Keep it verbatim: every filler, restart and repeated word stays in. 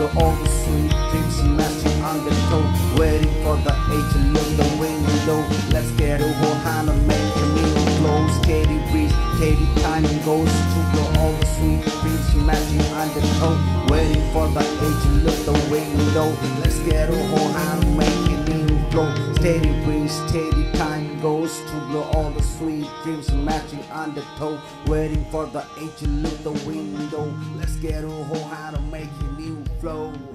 The old sweet things smashing on the toe, waiting for the agent in the window. Let's get over Hana, make a meal close. Katy breeze, Katy time goes through. The old sweet things smashing on the toe, waiting for the agent in the window. Let's get over Hana, make a meal flow. Steady breeze, steady time goes through. The all the sweet dreams smashing on the toe, waiting for the agent in the window. Let's get over Hana, make a meal flow.